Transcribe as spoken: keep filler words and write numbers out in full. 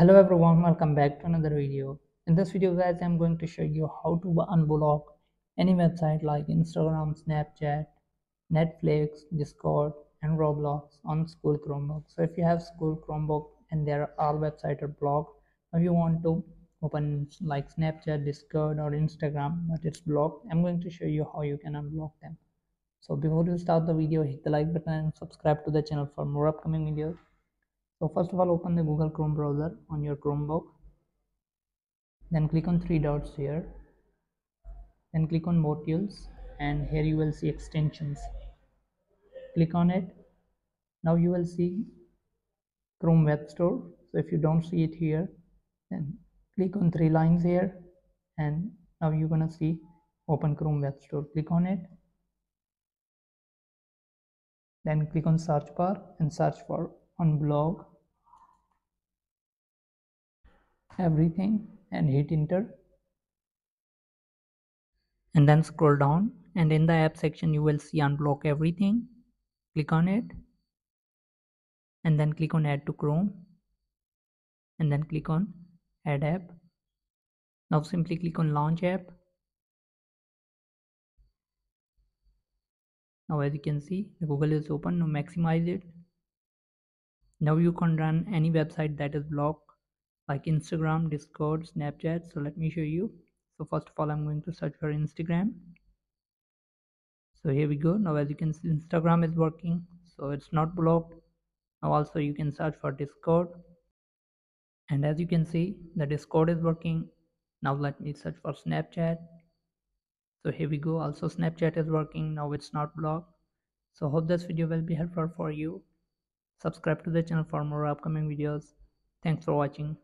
Hello everyone, welcome back to another video. In this video guys, I'm going to show you how to unblock any website like Instagram, Snapchat, Netflix, Discord and Roblox on school Chromebook. So if you have school Chromebook and there all websites are blocked, if you want to open like Snapchat, Discord or Instagram but it's blocked, I'm going to show you how you can unblock them. So before you start the video, hit the like button and subscribe to the channel for more upcoming videos. So first of all, open the Google Chrome browser on your Chromebook, then click on three dots here, then click on modules and here you will see extensions. Click on it. Now you will see Chrome Web Store. So if you don't see it here, then click on three lines here and now you're gonna see open Chrome Web Store. Click on it, then click on search bar and search for Unblock Everything and hit enter, and then scroll down and in the app section you will see Unblock Everything. Click on it and then click on add to Chrome and then click on add app. Now simply click on launch app. Now as you can see, the Google is open. Now maximize it. Now you can run any website that is blocked like Instagram, Discord, Snapchat. So let me show you. So first of all, I'm going to search for Instagram. So here we go. Now as you can see, Instagram is working, so it's not blocked. Now also you can search for Discord and as you can see, the Discord is working. Now let me search for Snapchat. So here we go, also Snapchat is working. Now it's not blocked. So hope this video will be helpful for you. Subscribe to the channel for more upcoming videos. Thanks for watching.